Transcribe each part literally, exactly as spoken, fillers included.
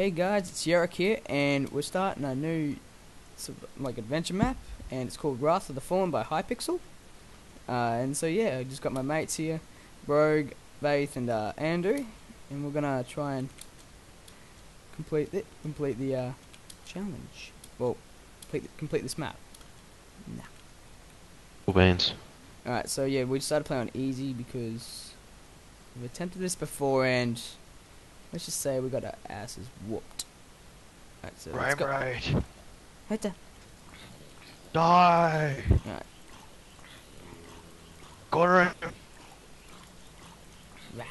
Hey guys, it's Yeroc here, and we're starting a new like adventure map, and it's called Wrath of the Fallen by Hypixel. Uh, and so yeah, I just got my mates here, Rogue, Vaethe, and uh, Andrew, and we're gonna try and complete it, complete the uh, challenge. Well, complete the, complete this map. Nah. All bands. All right, so yeah, we decided to play on easy because we've attempted this before, and let's just say we got our asses whooped. Right, so right, let's go. right. Right there. Die! Alright. Go around. Right.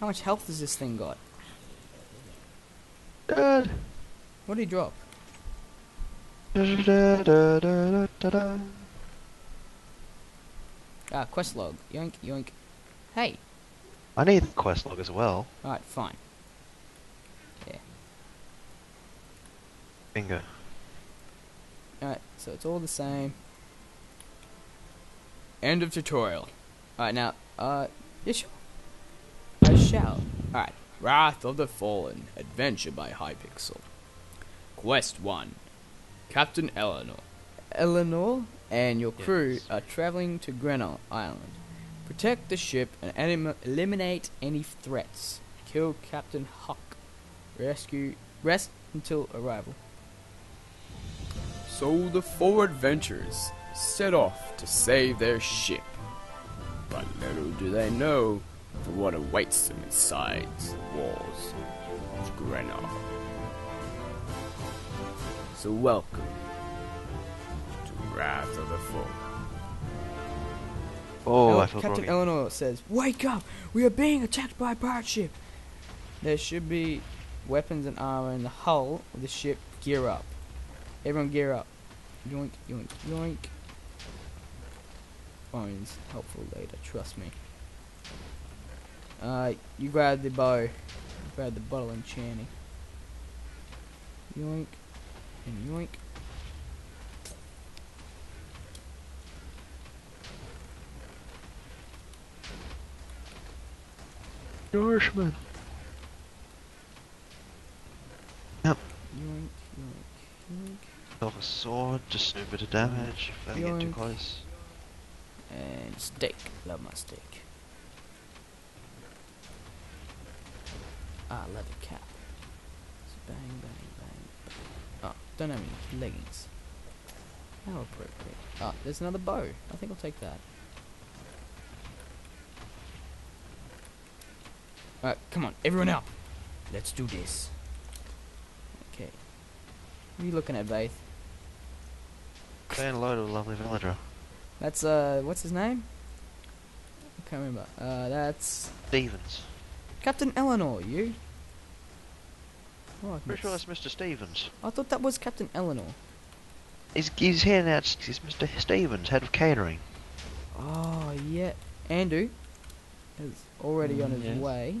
How much health does this thing got? Dead. What did he drop? Ah, quest log. Yoink, yoink. Hey! I need the quest log as well. Alright, fine. Yeah. Bingo. Alright, so it's all the same. End of tutorial. Alright, now, uh, you sure? I shall. Alright. Wrath of the Fallen. Adventure by Hypixel. Quest one. Captain Eleanor. Eleanor and your crew yes. are traveling to Grenoil Island. Protect the ship and eliminate any threats. Kill Captain Huck. Rescue. Rest until arrival. So the four adventurers set off to save their ship. But little do they know for what awaits them inside the walls of Grenar. So welcome to Wrath of the Fallen. Oh, I feel Captain Eleanor says, "Wake up! We are being attacked by a pirate ship. There should be weapons and armor in the hull of the ship. Gear up! Everyone, gear up! Yoink, yoink, yoink! Bones helpful later. Trust me. Uh, you grab the bow, grab the bottle and chanting. Yoink and yoink." Nourishment. Yep. Yoink, yoink, yoink. Self a sword, just do a bit of damage if they get too close. And steak. Love my steak. Ah, leather cap. So bang, bang, bang. Oh, don't have any leggings. How appropriate. Ah, there's another bow. I think I'll take that. Alright, come on, everyone out. Let's do this. Okay. What are you looking at, Vaethe? Saying hello to a lovely villager. That's, uh, what's his name? I can't remember. Uh, that's... Stevens. Captain Eleanor, you? Oh, pretty sure that's Mister Stevens. I thought that was Captain Eleanor. He's, he's here now. He's Mister Stevens, head of catering. Oh, yeah. Anduu is already mm, on his yes. way.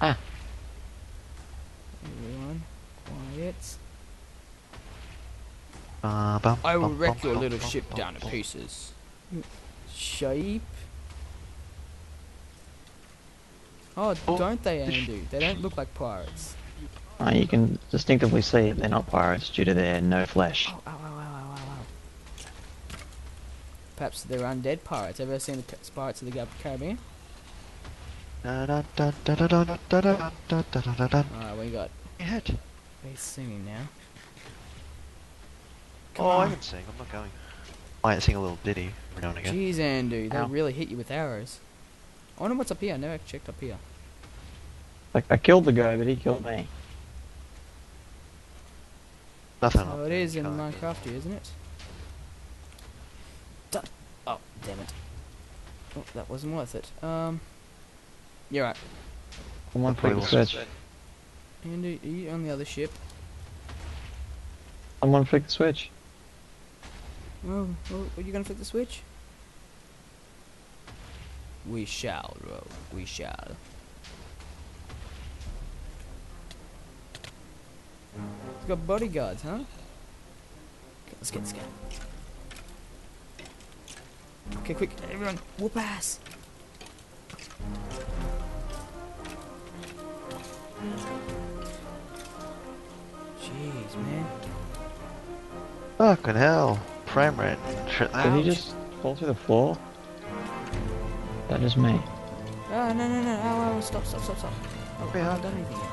Ah. Everyone, quiet. Uh, bum, I will bum, wreck bum, your little bum, ship bum, down bum, to pieces. Shape. Oh, oh, don't they, Andrew? They don't look like pirates. Oh, you can distinctively see they're not pirates due to their no flesh. Oh, ow, ow, ow, ow, ow, ow. Perhaps they're undead pirates. Ever seen the Pirates of the Caribbean? Alright, what you got? He's singing now. Come oh, on. I can sing. I'm not going. I can sing a little ditty every now and again. Jeez, Andrew, they really hit you with arrows. I wonder what's up here. I never checked up here. Like I killed the guy, but he killed me. Nothing. Oh, it is in Minecraftia, isn't it? Duh. Oh, damn it! Oh, that wasn't worth it. Um. You're right. I'm on point of search. And are you on the other ship? I'm on flick the switch. Oh, well, are you gonna flick the switch? We shall, Rogue. We shall. It's got bodyguards, huh? Okay, let's get, let's get. Okay, quick, everyone, whoop ass! Jeez, man. Fucking hell. Frame rate. Shit. Did he just fall through the floor? That is me. Oh, no, no, no. Oh, oh, stop, stop, stop, stop. Oh, hey, I haven't done anything yet.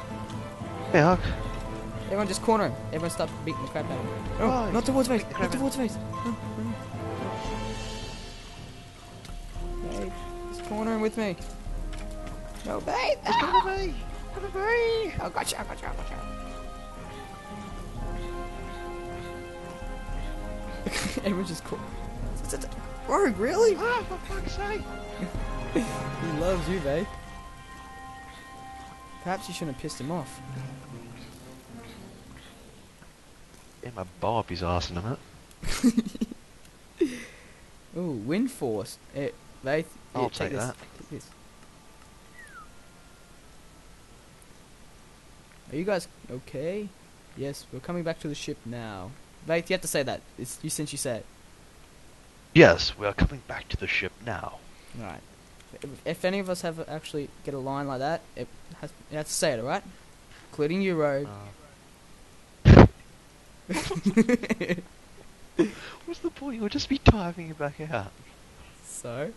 Hey, Huck. Everyone just corner him. Everyone stop beating the crap out of him. Oh, oh, not towards me. Not towards me. No, no. Hey, just corner him with me. No, Vaethe! It's gonna be! Gonna be! Oh, gotcha, I gotcha, I gotcha. Everyone's just cool. Rogue, really? Ah, for fuck's sake! He loves you, Vaethe. Perhaps you shouldn't have pissed him off. Get my bow up his ass in a minute. Ooh, wind force. It, Vaethe, I'll yeah, take, take that. Take this. Are you guys okay? Yes, we're coming back to the ship now. Vaethe, you have to say that. It's you since you said it. Yes, we are coming back to the ship now. Alright. If, if any of us have a, actually get a line like that, it has, it has to say it, alright? Including you, Rogue. Uh. What's the point? We'll just be timing it back out. So?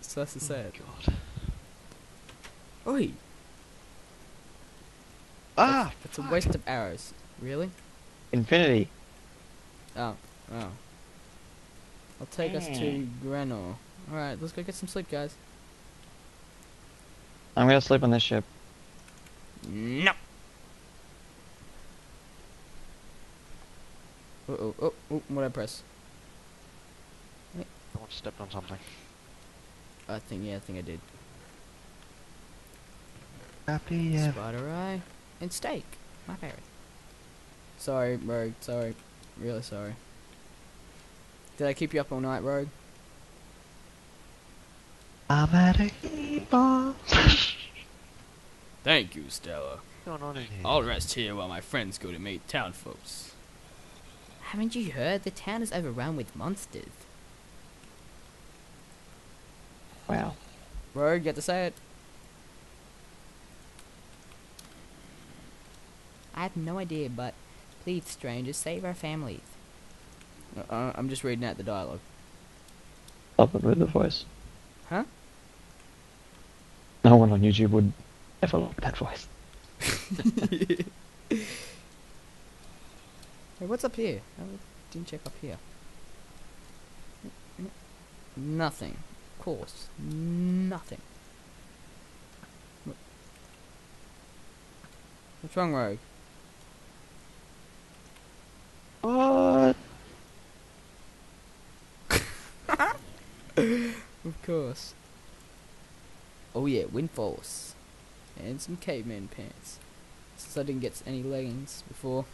So that's to say it. God. Oi! Ah! It's a waste of arrows. Really? Infinity. Oh. Oh. I'll take mm. us to Grenoil. Alright, let's go get some sleep, guys. I'm gonna sleep on this ship. No! Uh oh, oh, oh, what'd I press? I want to step on something. I think, yeah, I think I did. Happy, uh... Spider Eye. And steak. My favorite. Sorry, Rogue. Sorry. Really sorry. Did I keep you up all night, Rogue? I'm at a bar. Thank you, Stella. What's going on in here? I'll rest here while my friends go to meet town folks. Haven't you heard? The town is overrun with monsters. Wow. Rogue, you have to say it. I have no idea, but please, strangers, save our families. Uh, I'm just reading out the dialogue. Up and with the voice. Huh? No one on YouTube would ever like that voice. Hey, what's up here? I didn't check up here. Nothing. Of course. Nothing. What's wrong, Rogue? What? Of course. Oh yeah, wind force. And some caveman pants. Since I didn't get any leggings before.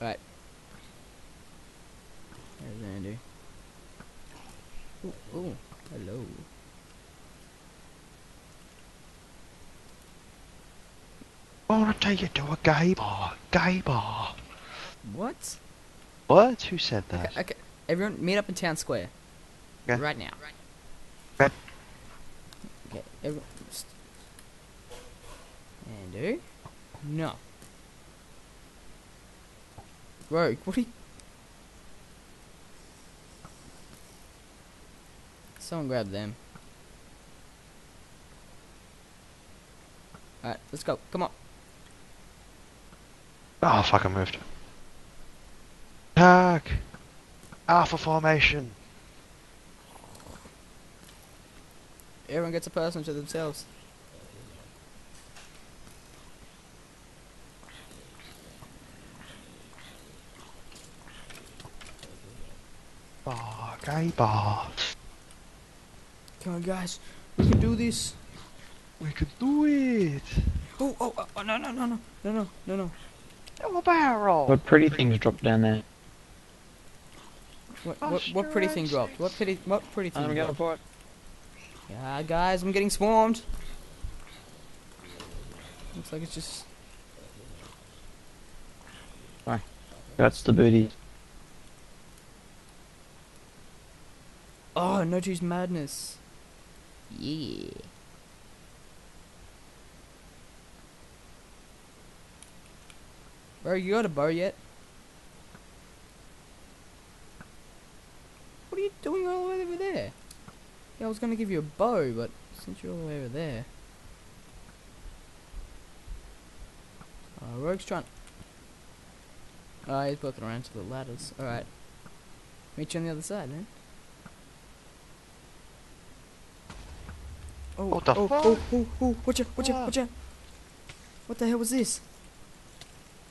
Alright. There's Andrew. Oh, oh, hello. I wanna take you to a gay bar. Gay bar. What? What? Who said that? Okay, okay. Everyone meet up in town square. Okay. Right now. Right. Okay, everyone. Anduu? No. Rogue, what are you. Someone grab them. Alright, let's go. Come on. Oh, fuck, I moved. Attack! Alpha formation! Everyone gets a person to themselves. Bar, gay bar. Come on, guys. We can do this. We can do it. Oh, oh, oh, oh, no, no, no, no, no, no, no, no. Oh, a barrel. What pretty things dropped down there. What, what, what pretty thing dropped? What pretty, what pretty thing I'm dropped? For it. Yeah, guys, I'm getting swarmed. Looks like it's just... Alright, that's the booty. Oh, no juice madness. Yeah. Bro, you got a bow yet? What are you doing all the way over there? Yeah, I was gonna give you a bow, but since you're all the way over there. Uh, Rogue's trying. Ah, uh, he's working around to the ladders. Alright. Meet you on the other side, man. Oh, what the oh, fuck? Oh, oh, oh, watch out, watch out, watch out. What the hell was this?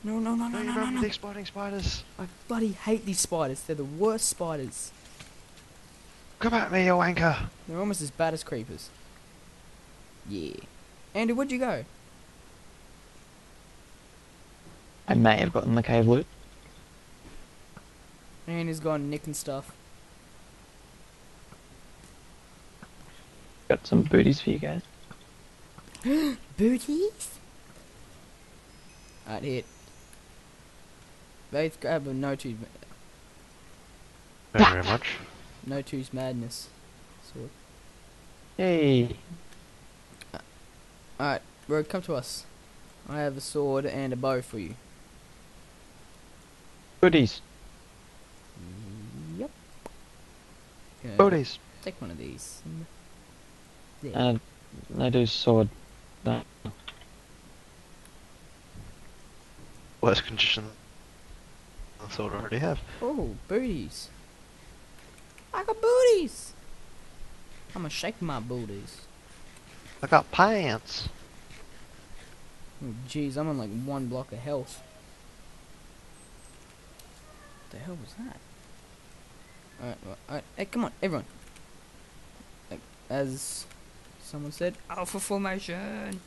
No, no, no, no, no, no, no, no. The exploding spiders. I bloody hate these spiders. They're the worst spiders. Come at me, you wanker. They're almost as bad as creepers. Yeah. Andrew, where'd you go? I may have gotten the cave loot. And he's gone nicking stuff. Got some booties for you guys. Booties? Alright, hit. Vaethe grab a no two's. Thank you very much. No two's madness. Sword. Hey. Alright, bro, come to us. I have a sword and a bow for you. Booties. Yep. Okay, booties. Take one of these. And I do sword. No. Worst condition than the sword I already have. Oh, booties. I got booties. I'm gonna shake my booties. I got pants. Oh, jeez, I'm on like one block of health. What the hell was that? Alright, alright, hey, come on, everyone. Like, as someone said, alpha formation.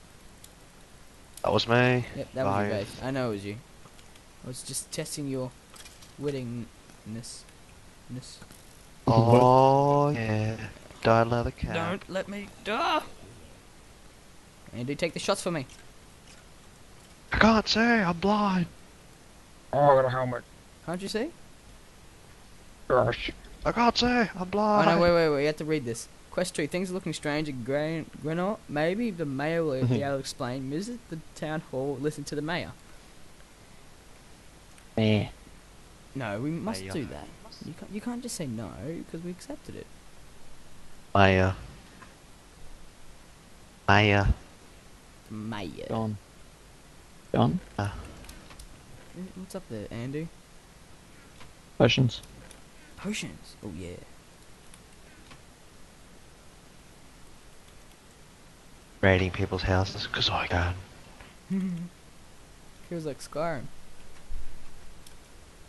That was me. Yep, that Bye. was you, Vaethe. I know it was you. I was just testing your wittingness. -ness. Oh, yeah. Don't let the cat. Don't let me die. And do take the shots for me. I can't see, I'm blind. Oh, I got a helmet. Can't you see? Gosh. I can't see, I'm blind. Oh no, wait, wait, wait, you have to read this. Quest two, things are looking strange at Grenoil. Maybe the mayor will be able to explain. Visit the town hall, listen to the mayor. Mayor. No, we must mayor. do that. You can't, you can't just say no, because we accepted it. Mayor. Mayor. Mayor. Gone. John? Uh, What's up there, Andrew? Potions. Potions? Oh, yeah. Raiding people's houses, because I can. Feels like Skyrim.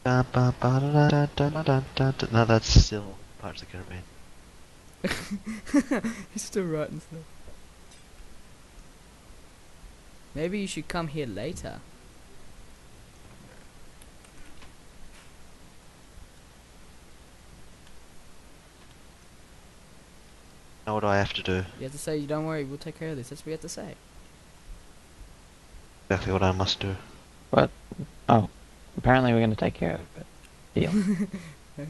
No, that's still Pirates of the Caribbean. He's still writing stuff. Maybe you should come here later. Now what do I have to do? You have to say, don't worry, we'll take care of this. That's what you have to say. Exactly what I must do. What? Oh. Apparently we're going to take care of it. Deal.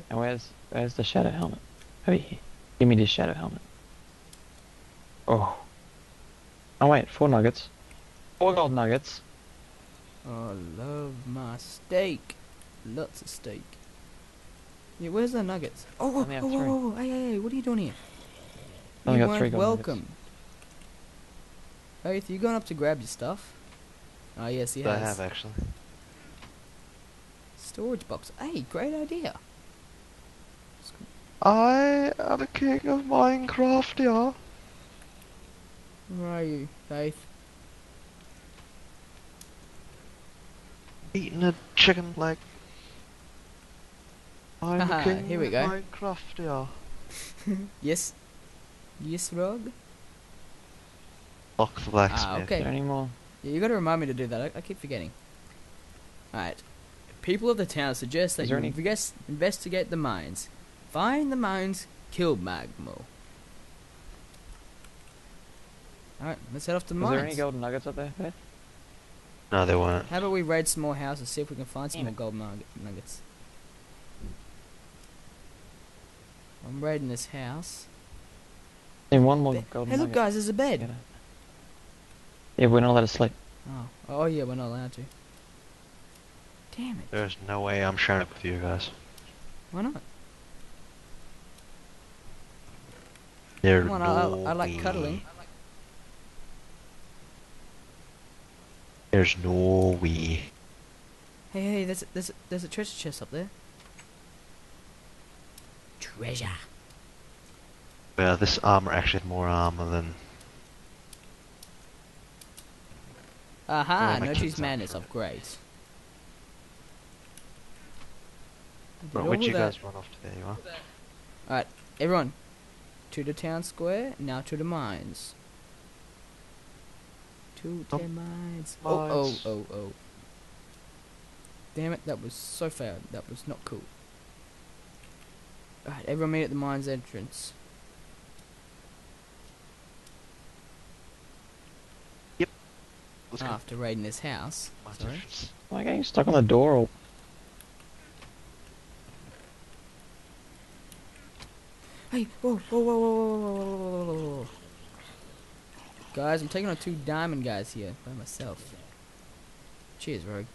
And where's where's the shadow helmet? Over here. Give me this shadow helmet. Oh. Oh wait, four nuggets. Four gold nuggets. Oh, I love my steak. Lots of steak. Yeah, where's the nuggets? Oh, whoa, oh, whoa, whoa, whoa, hey, hey, hey, what are you doing here? I only you got three gold welcome. Nuggets. Vaethe, you gone up to grab your stuff? Oh, yes, he has. I have, actually. Storage box. Hey, great idea. I am the king of Minecraftia. Where are you, Vaethe? Eating a chicken leg. I'm Aha, king here we go. Minecraftia. Yes. Yes, Rogue. Lock the blacksmith. Ah, okay. Anymore. Yeah, you got to remind me to do that. I, I keep forgetting. All right. People of the town suggest that you any... investigate the mines. Find the mines. Kill Magmo. All right. Let's head off to the mines. Is there any golden nuggets up there? Hey? No, they weren't. How about we raid some more houses, see if we can find some Damn. more gold nuggets. I'm raiding this house. And one more Be gold nugget. Hey, look, nugget. guys, there's a bed. Yeah. yeah, we're not allowed to sleep. Oh, oh yeah, we're not allowed to. Damn it. There's no way I'm sharing it with you guys. Why not? There Come on, no I, I like cuddling. There's no way. Hey, hey, there's, there's, there's a treasure chest up there. Treasure. Yeah, this armor actually has more armor than... Aha, oh, notice manners upgrades. Right, where'd you that. guys run off to? There you are. Alright, everyone. To the town square, now to the mines. To the oh. mines. Oh, oh, oh, oh. Damn it, that was so fair. That was not cool. Alright, everyone meet at the mines entrance. After raiding this house. Sorry. Am I getting stuck on the door or... Hey, whoa, whoa, whoa, whoa, whoa, whoa, whoa, whoa. Guys, I'm taking on two diamond guys here by myself. Cheers, Rogue.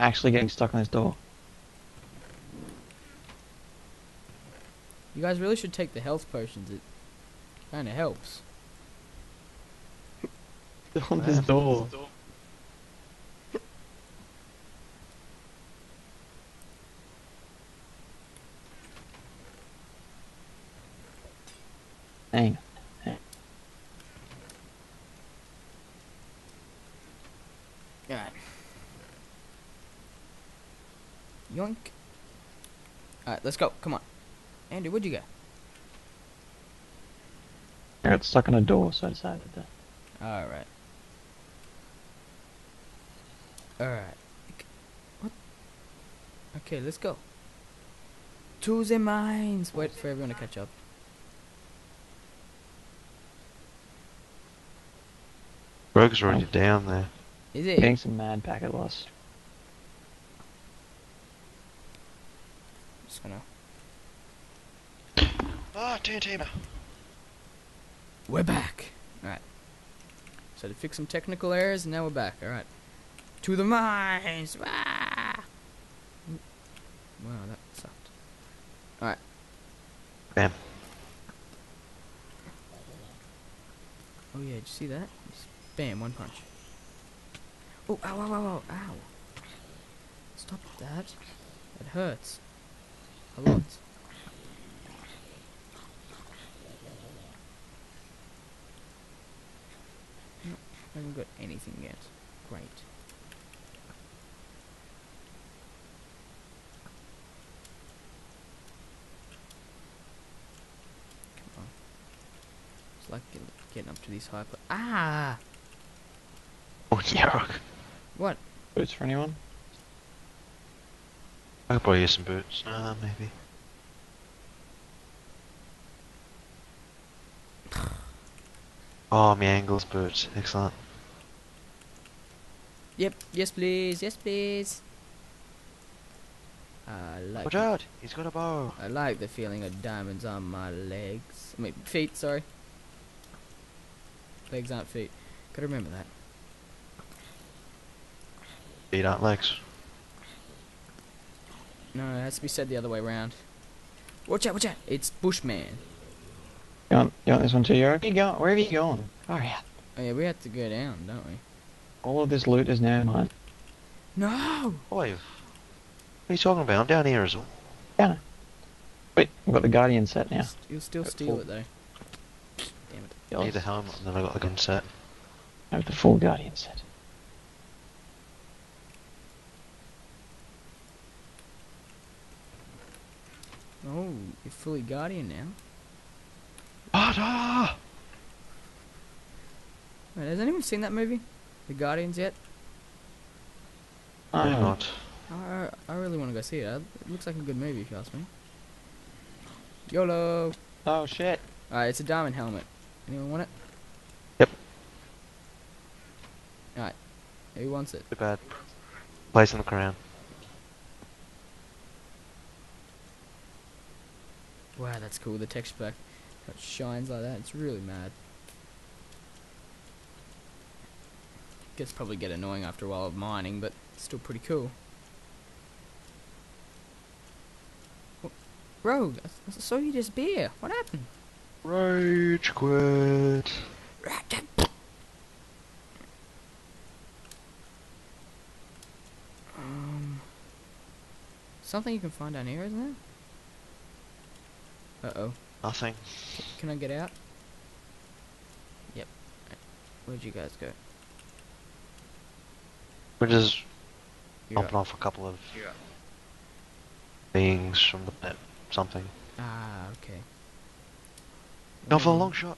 Actually getting stuck on this door. You guys really should take the health potions, it kinda helps. On this door. Dang. Dang. Alright. Yoink. Alright, let's go. Come on. Andy, where'd you go? I got stuck on a door, so I decided that. Alright. Alright. What? Okay, let's go. To the mines! Wait for everyone to catch up. Rogue's already down there. Is it? Getting some mad packet loss. I'm just gonna... Ah, T N T! We're back! Alright. So to fix some technical errors, and now we're back. Alright. To the mines! Ah! Wow, that sucked. Alright. Bam. Oh yeah, did you see that? Just bam, one punch. Oh, ow, ow, ow, ow, ow. Stop that. It hurts. A lot. No, I haven't got anything yet. Great. Like getting up to these hyper. Ah! Oh, Yeroc. What? Boots for anyone? I could probably use some boots. Ah, uh, maybe. Oh, my angles boots. Excellent. Yep. Yes, please. Yes, please. I like. Watch out! He's got a bow. I like the feeling of diamonds on my legs. I mean, feet. Sorry. Legs aren't feet. Gotta remember that. Feet aren't legs. No, it has to be said the other way round. Watch out, watch out! It's Bushman. You want, you want this one too, Yeroc? Where are you going? Oh yeah. Oh yeah, we have to go down, don't we? All of this loot is now mine. No! Oi. What are you talking about? I'm down here as well. Yeah. Wait, I've got the Guardian set now. You'll still got steal full. it though. I need the helmet and then I got the gun set. I have the full Guardian set. Oh, you're fully Guardian now. Bada! Wait, has anyone seen that movie? The Guardians yet? I have not. I, I really want to go see it. It looks like a good movie if you ask me. YOLO! Oh shit. Alright, it's a diamond helmet. Anyone want it? Yep. Alright. Who wants it? Too bad. Place and look around. Wow, that's cool. The texture pack. It shines like that. It's really mad. Gets probably get annoying after a while of mining, but still pretty cool. What? Rogue, I saw you just beer. What happened? Rage quit. Um, something you can find down here, isn't there? Uh oh. Nothing. C can I get out? Yep. Where'd you guys go? We're just bumping off a couple of Yeroc. things from the pit. Something. Ah, okay. Whenever, Not for a long shot.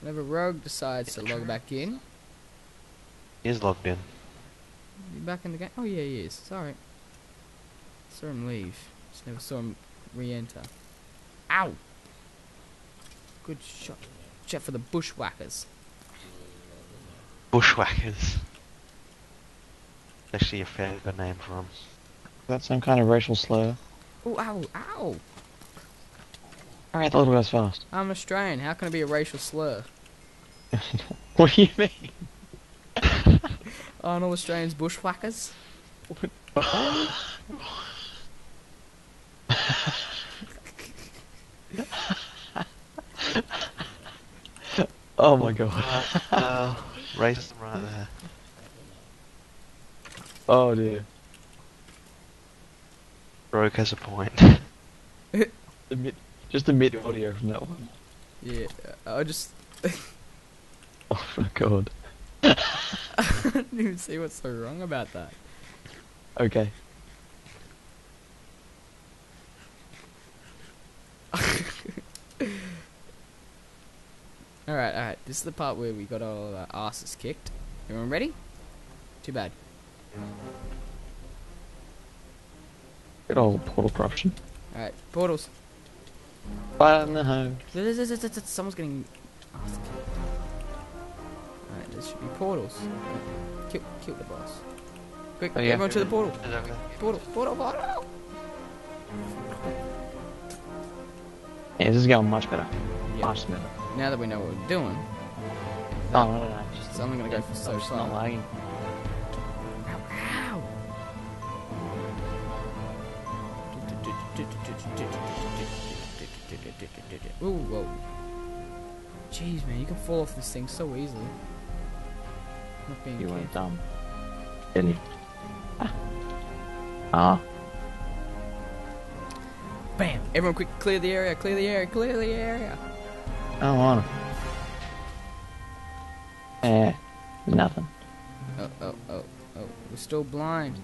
Whenever Rogue decides it's to log back in. He is logged in. Be back in the game? Oh yeah, he is. Sorry. Saw him leave. Just never saw him re-enter. Ow! Good shot. Check for the bushwhackers. Bushwhackers. Actually a fairly good name for him. That's some kind of racial slur. Oh, ow, ow! Alright, the little guy's fast. I'm Australian, how can it be a racial slur? What do you mean? Aren't all Australians bushwhackers? Oh my god. Uh, race them right there. Oh dear. Rogue has a point. Admit, just admit audio from that one. Yeah, I just... Oh my god. I didn't even see what's so wrong about that. Okay. Alright, alright. This is the part where we got all of our asses kicked. Everyone ready? Too bad. Good old portal corruption. Alright, portals. Fire in the home. Someone's getting. Alright, this should be portals. Kill, kill the boss. Quick, oh, yeah. everyone to the portal. Portal, portal, portal. Yeah, this is going much better. Yeah. Much better. Now that we know what we're doing. Oh, no, no, no. It's only gonna go for so slow. Lagging. Ooh, whoa. Jeez, man, you can fall off this thing so easily. Not being you went dumb. Didn't Ah. Bam! Everyone quick, clear the area, clear the area, clear the area! I don't want to. Eh, nothing. Oh, oh, oh, oh. We're still blind.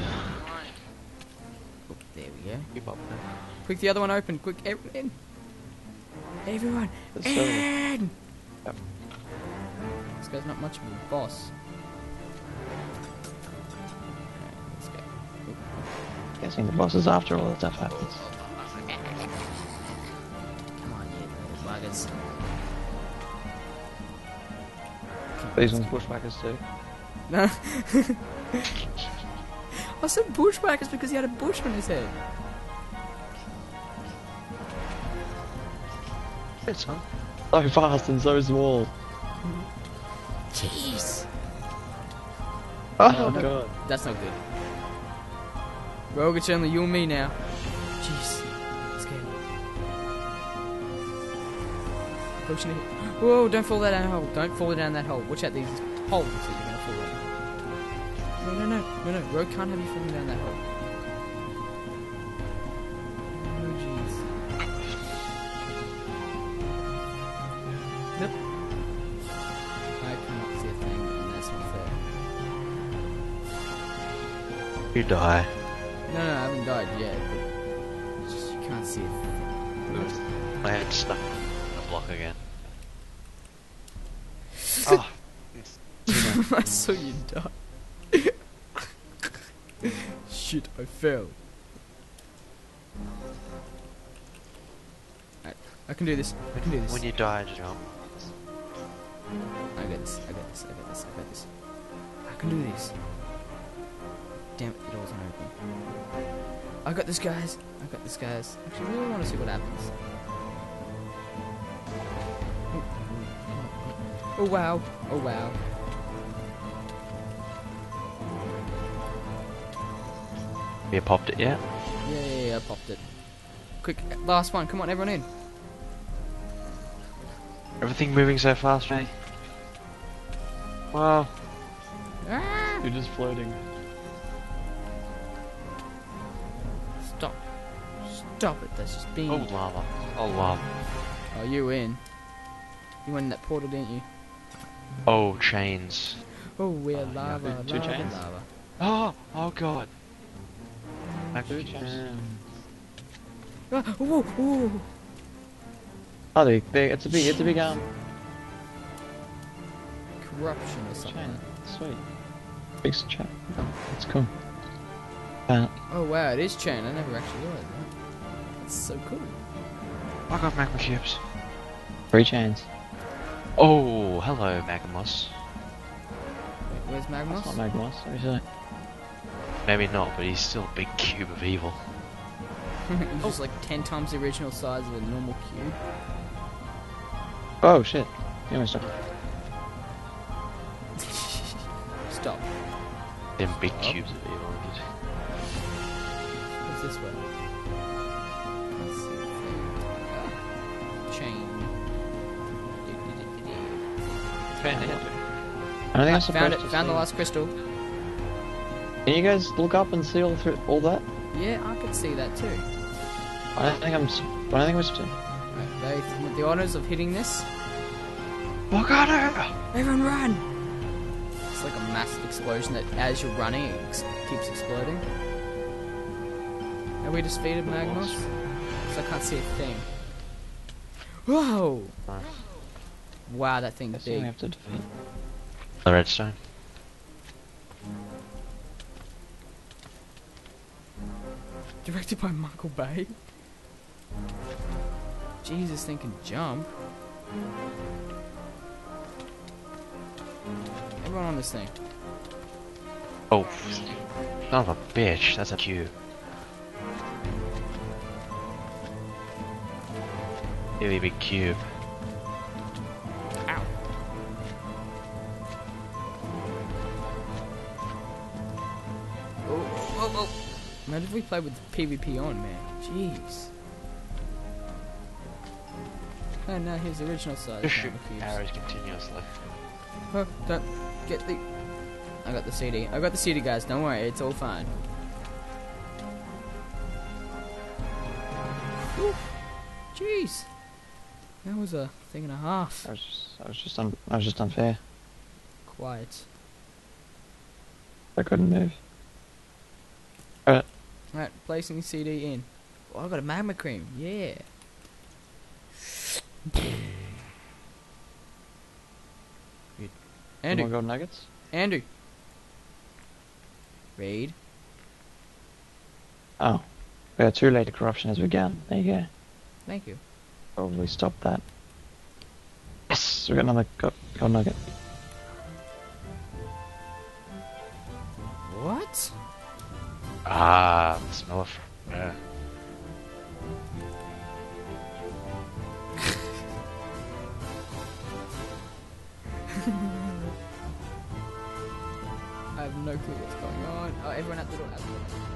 Oh, there we go. Keep up there. Quick, the other one open. Quick, everyone in. Everyone in. Yep. This guy's not much of a boss. Alright, let's go. Oop. Guessing the boss is after all that stuff happens. Come on, you little buggers. These ones bushwhackers too. No. I said bushwhackers because he had a bush on his head. It's so fast and so small. Jeez. Oh, oh no. God. That's not good. Rogue, it's only you and me now. Jeez. Let's get it. Pushing it. Whoa, don't fall down that hole. Don't fall down that hole. Watch out these holes that you're going to fall down. No, no, no. No, no. Rogue can't have you falling down that hole. You die. No, no, I haven't died yet, but just, you can't see it. My head's stuck in the block again. Oh. I saw you die. Shit, I fell. Right, I can do this, I can do this. When you die, jump. I got this, I got this, I got this, I got this. I can do this. Damn it, the door's not open. I got this, guys. I got this, guys. Actually, I really want to see what happens. Oh, oh, oh. Oh wow. Oh wow. Have you popped it yet? Yeah, yeah, yeah, I popped it. Quick, last one. Come on, everyone in. Everything moving so fast, mate. Wow. Ah. You're just floating. Stop. Stop it. That's just being... Oh, lava. Oh, lava. Oh, you in. You went in that portal, didn't you? Oh, chains. Oh, we're oh, lava, yeah. lava, Two chains. lava. Oh, oh god. Back Two chains. Ah, ooh, ooh. Oh, they, they, it's a big, it's a big um. corruption or something. Chain. Sweet. Big chain. Oh, that's cool. Uh, oh wow, it is chain. I never actually knew it. That's so cool. Fuck off, Magma ships. Three chains. Oh, hello, Magmos. Where's Magmos? That's not Magmos, what is it? Maybe not, but he's still a big cube of evil. He's just like ten times the original size of a normal cube. Oh shit. You almost stopped. Stop. Them big Stop. cubes of evil, dude. What's this way? Let's see. Chain. Found it. I don't think I found it. To found see. the last crystal. Can you guys look up and see all through all that? Yeah, I could see that too. I don't think I'm. I don't think we're supposed to. Right, they with the honors of hitting this. Oh god! Everyone run! It's like a massive explosion that, as you're running, it ex keeps exploding. Have we defeated Magmos? Because I can't see a thing. Whoa! Nice. Wow, that thing's big. We have to defeat. The redstone. Directed by Michael Bay? Jesus, thing can jump. Everyone on this thing. Oh, son of a bitch, that's a cube. Really big cube. Imagine if we played with PvP on, man. Jeez. Oh no, here's the original size. Just shoot arrows continuously. Oh, don't get the... I got the C D. I got the C D, guys. Don't worry, it's all fine. Oof. Jeez. That was a thing and a half. I was just, I was just, un I was just unfair. Quiet. I couldn't move. Alright. Alright, placing C D in. Oh, I got a magma cream. Yeah. Andrew. Gold nuggets. Andrew. Read. Oh, we are too late. The corruption has begun. There you go. Thank you. Probably stop that. Yes, we got another gold, gold nugget. What? Ah, the smell of... Yeah. I have no clue what's going on. Oh, everyone at the door, at the door.